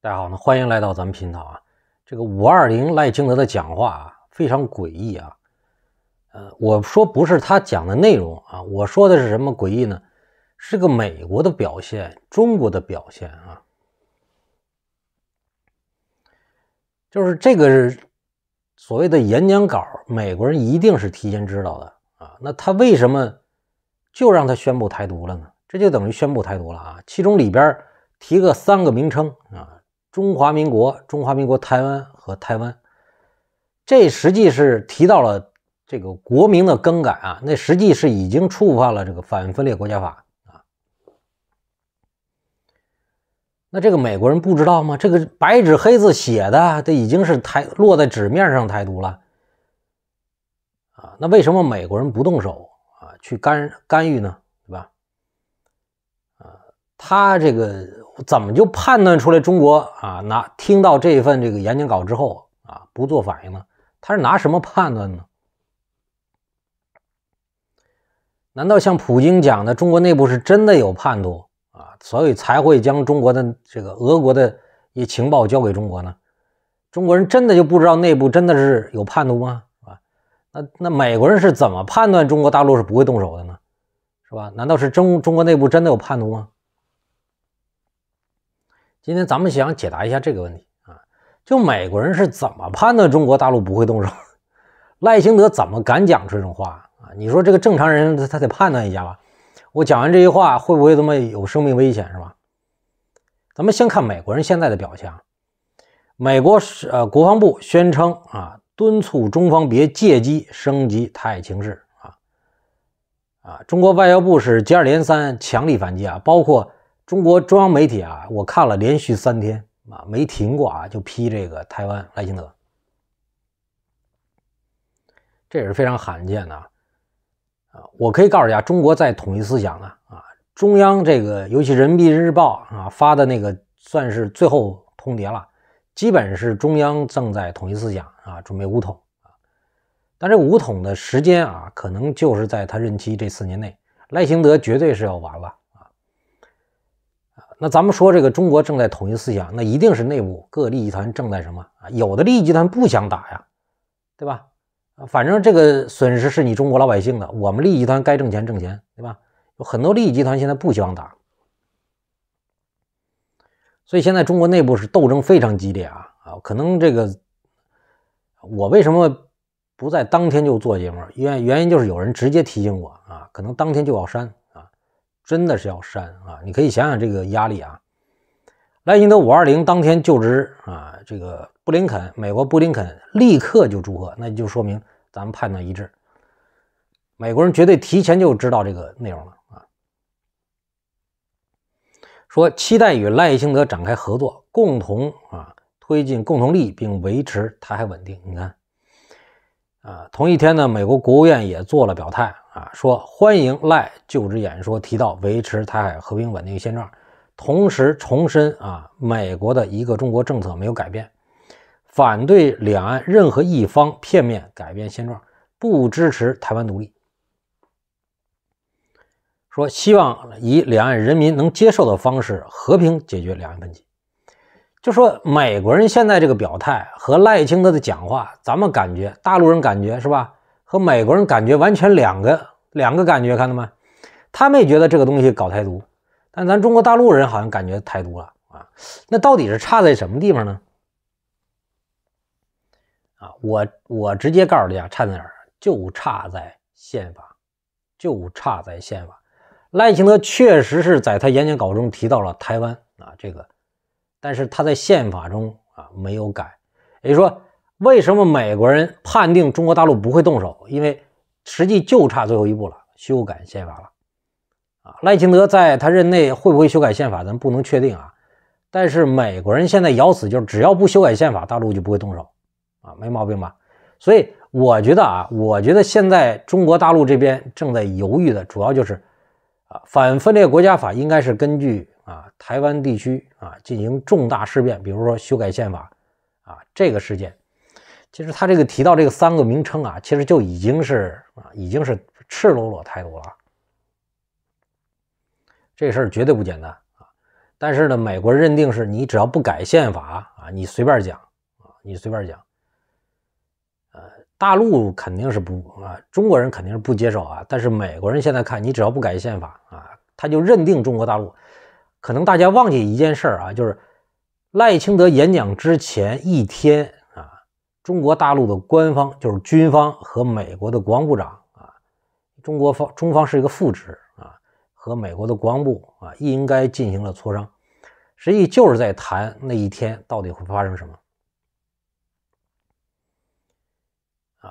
大家好，欢迎来到咱们频道啊。这个520赖清德的讲话啊，非常诡异啊。我说不是他讲的内容啊，我说的是什么诡异呢？是个美国的表现，中国的表现啊。就是这个所谓的演讲稿，美国人一定是提前知道的啊。那他为什么就让他宣布台独了呢？这就等于宣布台独了啊。其中里边提个三个名称啊。 中华民国、中华民国台湾和台湾，这实际是提到了这个国名的更改啊，那实际是已经触犯了这个反分裂国家法啊。那这个美国人不知道吗？这个白纸黑字写的，这已经是落在纸面上台独了啊。那为什么美国人不动手啊，去干预呢？对吧？啊，他这个。 怎么就判断出来中国啊？听到这份这个演讲稿之后啊，不做反应呢？他是拿什么判断呢？难道像普京讲的，中国内部是真的有叛徒啊，所以才会将中国的这个俄国的一情报交给中国呢？中国人真的就不知道内部真的是有叛徒吗？啊，那美国人是怎么判断中国大陆是不会动手的呢？是吧？难道是中国内部真的有叛徒吗？ 今天咱们想解答一下这个问题啊，就美国人是怎么判断中国大陆不会动手？赖清德怎么敢讲这种话啊？你说这个正常人他得判断一下吧，我讲完这句话会不会他妈有生命危险是吧？咱们先看美国人现在的表现，美国国防部宣称啊，敦促中方别借机升级台海情势啊，中国外交部是接二连三强力反击啊，包括。 中国中央媒体啊，我看了连续3天啊没停过啊，就批这个台湾赖清德，这也是非常罕见的啊。我可以告诉大家，中国在统一思想呢啊，中央这个尤其人民日报啊发的那个算是最后通牒了，基本是中央正在统一思想啊，准备武统啊。但这个武统的时间啊，可能就是在他任期这4年内，赖清德绝对是要完了。 那咱们说这个中国正在统一思想，那一定是内部各利益集团正在什么啊？有的利益集团不想打呀，对吧？反正这个损失是你中国老百姓的，我们利益集团该挣钱，对吧？有很多利益集团现在不希望打，所以现在中国内部是斗争非常激烈啊可能这个我为什么不在当天就做节目？原因就是有人直接提醒我啊，可能当天就要删。 真的是要删啊！你可以想想这个压力啊。赖清德520当天就职啊，这个布林肯，美国布林肯立刻就祝贺，那就说明咱们判断一致。美国人绝对提前就知道这个内容了啊。说期待与赖清德展开合作，共同啊推进共同利益，并维持台海稳定。你看啊，同一天呢，美国国务院也做了表态。 啊，说欢迎赖就职演说提到维持台海和平稳定现状，同时重申啊美国的一个中国政策没有改变，反对两岸任何一方片面改变现状，不支持台湾独立。说希望以两岸人民能接受的方式和平解决两岸分歧。就说美国人现在这个表态和赖清德的讲话，咱们感觉大陆人感觉是吧？ 和美国人感觉完全两个感觉，看到吗？他们也觉得这个东西搞台独，但咱中国大陆人好像感觉台独了啊。那到底是差在什么地方呢？啊，我直接告诉大家，差在哪儿？就差在宪法，就差在宪法。赖清德确实是在他演讲稿中提到了台湾啊这个，但是他在宪法中啊没有改，也就是说。 为什么美国人判定中国大陆不会动手？因为实际就差最后一步了，修改宪法了。啊，赖清德在他任内会不会修改宪法，咱不能确定啊。但是美国人现在咬死就是，只要不修改宪法，大陆就不会动手，啊，没毛病吧？所以我觉得啊，我觉得现在中国大陆这边正在犹豫的主要就是，啊，反分裂国家法应该是根据啊台湾地区啊进行重大事变，比如说修改宪法啊这个事件。 其实他这个提到这个三个名称啊，其实就已经是啊，已经是赤裸裸态度了。这事儿绝对不简单啊！但是呢，美国认定是你只要不改宪法啊，你随便讲啊，你随便讲。大陆肯定是不啊，中国人肯定是不接受啊。但是美国人现在看你只要不改宪法啊，他就认定中国大陆。可能大家忘记一件事啊，就是赖清德演讲之前一天啊，中国大陆的官方就是军方和美国的国防部长啊，中方是一个副职啊，和美国的国防部啊应该进行了磋商，实际就是在谈那一天到底会发生什么。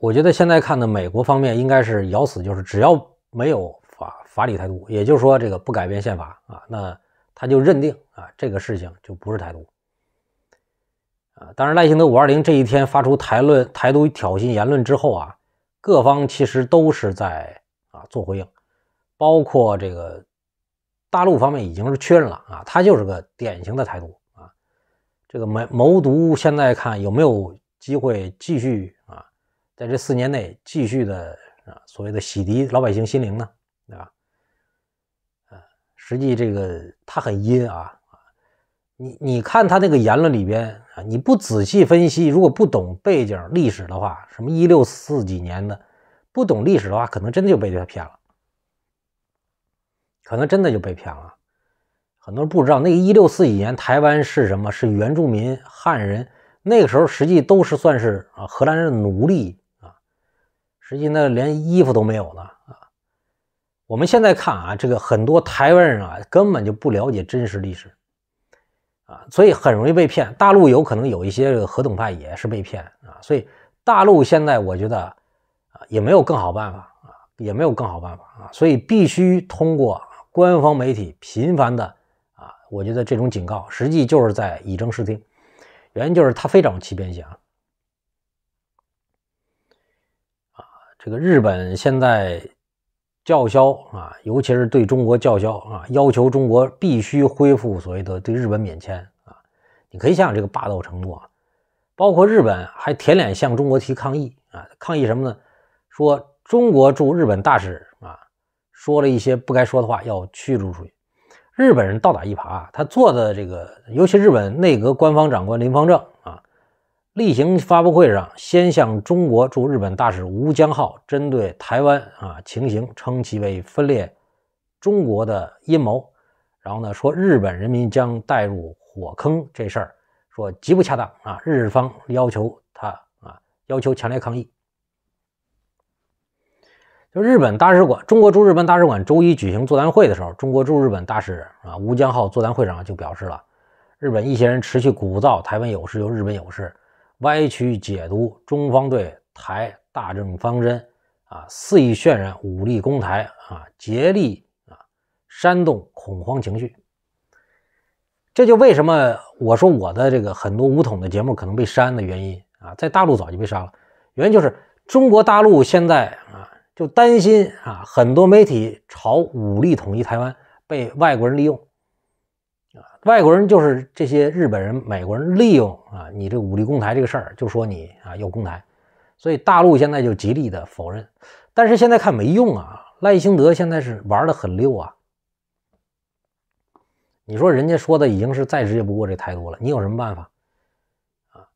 我觉得现在看的美国方面应该是咬死，就是只要没有法理台独，也就是说这个不改变宪法啊，那他就认定啊这个事情就不是台独啊。当然，赖清德520这一天发出台独挑衅言论之后啊，各方其实都是在啊做回应，包括这个大陆方面已经是确认了啊，他就是个典型的台独啊。这个谋独现在看有没有机会继续啊？ 在这4年内继续的啊，所谓的洗涤老百姓心灵呢，对吧？实际这个他很阴啊，你看他那个言论里边啊，你不仔细分析，如果不懂背景历史的话，什么164几年的，不懂历史的话，可能真的就被他骗了，可能真的就被骗了。很多人不知道那个164几年台湾是什么，是原住民汉人，那个时候实际都是算是啊荷兰人的奴隶。 实际呢，连衣服都没有呢啊！我们现在看啊，这个很多台湾人啊，根本就不了解真实历史啊，所以很容易被骗。大陆有可能有一些合统派也是被骗啊，所以大陆现在我觉得啊，也没有更好办法啊，也没有更好办法啊，所以必须通过官方媒体频繁的啊，我觉得这种警告实际就是在以正视听，原因就是它非常有欺骗性啊。 这个日本现在叫嚣啊，尤其是对中国叫嚣啊，要求中国必须恢复所谓的对日本免签啊。你可以想想这个霸道程度啊，包括日本还舔脸向中国提抗议啊，抗议什么呢？说中国驻日本大使啊，说了一些不该说的话，要驱逐出去。日本人倒打一耙，他做的这个，尤其日本内阁官方长官林方正啊。 例行发布会上，先向中国驻日本大使吴江浩针对台湾啊情形，称其为分裂中国的阴谋。然后呢，说日本人民将带入火坑这事儿，说极不恰当啊。日方要求他啊，要求强烈抗议。就日本大使馆，中国驻日本大使馆周一举行座谈会的时候，中国驻日本大使啊吴江浩座谈会上就表示了，日本一些人持续鼓噪台湾有事又日本有事。 歪曲解读中方对台大政方针啊，肆意渲染武力攻台啊，竭力啊煽动恐慌情绪。这就为什么我说我的这个很多武统的节目可能被删的原因啊，在大陆早就被删了，原因就是中国大陆现在啊就担心啊，很多媒体朝武力统一台湾被外国人利用。 外国人就是这些日本人、美国人利用啊，你这武力攻台这个事儿，就说你啊要攻台，所以大陆现在就极力的否认。但是现在看没用啊，赖清德现在是玩的很溜啊。你说人家说的已经是再直接不过这台独了，你有什么办法啊？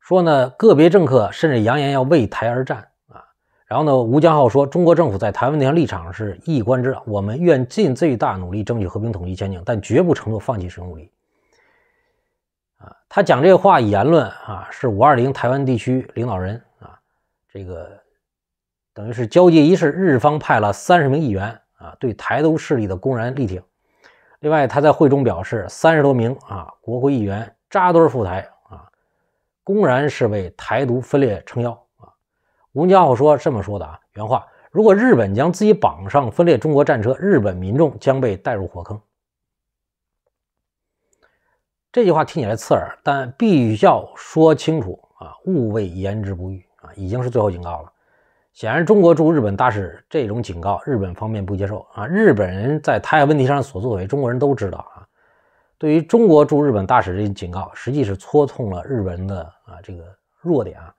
说呢，个别政客甚至扬言要为台而战啊。然后呢，吴江浩说，中国政府在台湾问题立场是一以贯之，我们愿尽最大努力争取和平统一前进，但绝不承诺放弃使用武力。 他讲这话言论啊，是520台湾地区领导人啊，这个等于是交接仪式，日方派了30名议员啊，对台独势力的公然力挺。另外，他在会中表示，30多名啊国会议员扎堆赴台啊，公然是为台独分裂撑腰啊。吴江浩说这么说的啊，原话：如果日本将自己绑上分裂中国战车，日本民众将被带入火坑。 这句话听起来刺耳，但必须要说清楚啊！勿谓言之不预啊，已经是最后警告了。显然，中国驻日本大使这种警告，日本方面不接受啊。日本人在台海问题上所作所为，中国人都知道啊。对于中国驻日本大使这警告，实际是戳痛了日本人的啊这个弱点啊。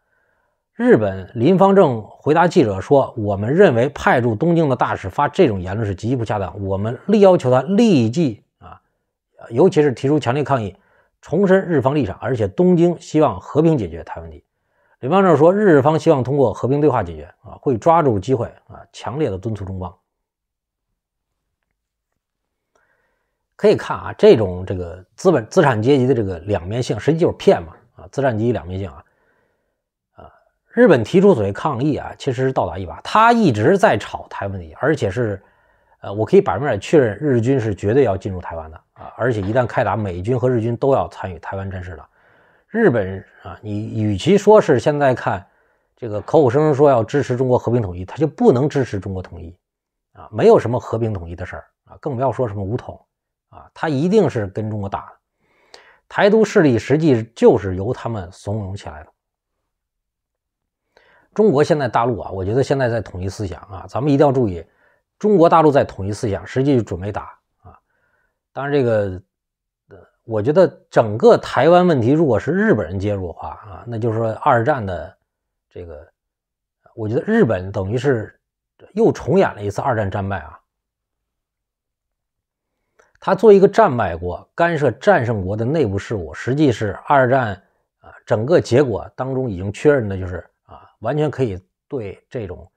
日本林方正回答记者说：“我们认为派驻东京的大使发这种言论是极不恰当，我们力要求他立即尤其是提出强烈抗议，重申日方立场，而且东京希望和平解决台湾问题。李邦正说，日方希望通过和平对话解决啊，会抓住机会啊，强烈的敦促中方。可以看啊，这种资产阶级的这个两面性，实际就是骗嘛啊，资产阶级两面性啊。 日本提出所谓抗议啊，其实是倒打一耙，他一直在吵台湾问题，而且是，我可以100%确认，日军是绝对要进入台湾的啊，而且一旦开打，美军和日军都要参与台湾战事的。日本啊，你与其说是现在看这个口口声声说要支持中国和平统一，他就不能支持中国统一啊，没有什么和平统一的事儿啊，更不要说什么武统啊，他一定是跟中国打的。台独势力实际就是由他们怂恿起来的。 中国现在大陆啊，我觉得现在在统一思想啊，咱们一定要注意，中国大陆在统一思想，实际准备打啊。当然，这个，我觉得整个台湾问题如果是日本人介入的话啊，那就是说二战的这个，我觉得日本等于是又重演了一次二战战败啊。他作为一个战败国，干涉战胜国的内部事务，实际是二战啊整个结果当中已经确认的就是。 完全可以对这种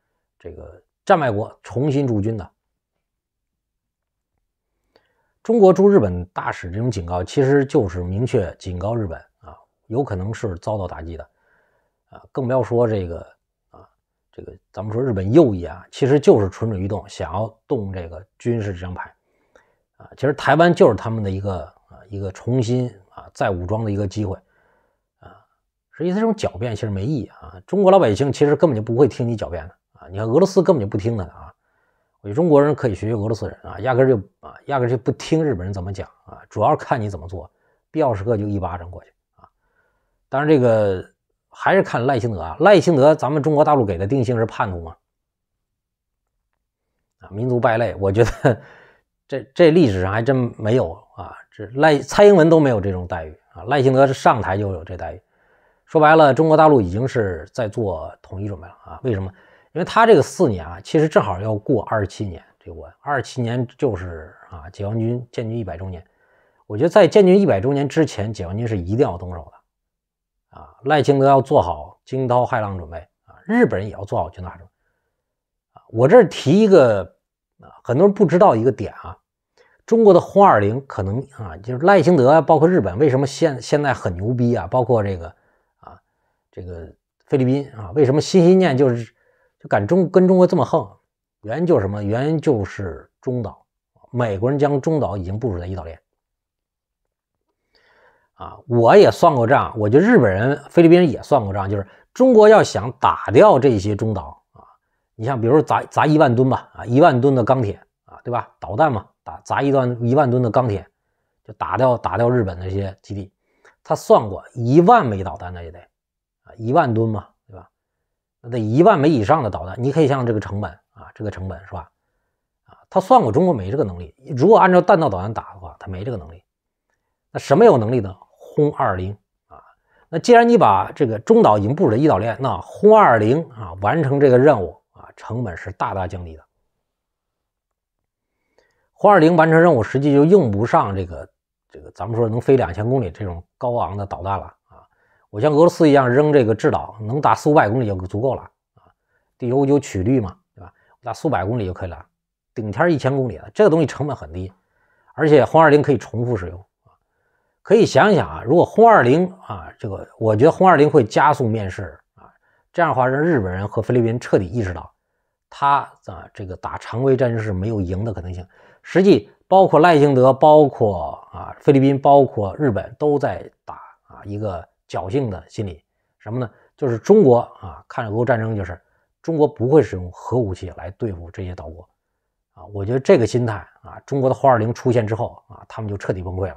战败国重新驻军的。中国驻日本大使这种警告，其实就是明确警告日本啊，有可能是遭到打击的啊，更不要说咱们说日本右翼啊，其实就是蠢蠢欲动，想要动这个军事这张牌啊。其实台湾就是他们的一个重新再武装的一个机会。 实际这种狡辩其实没意义啊！中国老百姓其实根本就不会听你狡辩的啊！你看俄罗斯根本就不听他的啊！我觉得中国人可以学学俄罗斯人啊，压根就不听日本人怎么讲啊，主要看你怎么做，必要时刻就一巴掌过去啊！当然这个还是看赖清德啊，赖清德咱们中国大陆给的定性是叛徒嘛啊，民族败类，我觉得这历史上还真没有啊，蔡英文都没有这种待遇啊，赖清德是上台就有这待遇。 说白了，中国大陆已经是在做统一准备了啊！为什么？因为他这个4年啊，其实正好要过27年。这个27年就是啊，解放军建军100周年。我觉得在建军100周年之前，解放军是一定要动手的啊！赖清德要做好惊涛骇浪准备啊，日本人也要做好军大准备啊！我这提一个啊，很多人不知道一个点啊，中国的轰20可能啊，就是赖清德包括日本为什么现在很牛逼啊，包括这个菲律宾啊，为什么心念就敢跟中国这么横？原因就是什么？原因就是中岛，美国人将中岛已经部署在岛链啊。我也算过账，我觉得日本人、菲律宾人也算过账，就是中国要想打掉这些中岛啊，你像比如说砸1万吨吧，啊，1万吨的钢铁啊，对吧？导弹嘛，砸1万吨的钢铁，就打掉日本那些基地。他算过1万枚导弹，那也得。 1万吨嘛，对吧？那得1万枚以上的导弹，你可以像这个成本啊，这个成本是吧？啊，他算过中国没这个能力。如果按照弹道导弹打的话，他没这个能力。那什么有能力呢？轰20啊！那既然你把这个中岛已经布置的岛链，那轰20啊，完成这个任务啊，成本是大大降低的。轰20完成任务，实际就用不上这个咱们说能飞2000公里这种高昂的导弹了。 我像俄罗斯一样扔这个制导，能打400-500公里就足够了啊！DU-9曲率嘛，对吧？打400公里就可以了，顶天1000公里了。这个东西成本很低，而且轰20可以重复使用啊。可以想想啊，如果轰20啊，这个我觉得轰20会加速面世啊，这样的话让日本人和菲律宾彻底意识到，他啊这个打常规战争是没有赢的可能性。实际包括赖清德，包括啊菲律宾，包括日本都在打啊一个。 侥幸的心理，什么呢？就是中国啊，看着俄乌战争，就是中国不会使用核武器来对付这些岛国啊。我觉得这个心态啊，中国的轰20出现之后啊，他们就彻底崩溃了。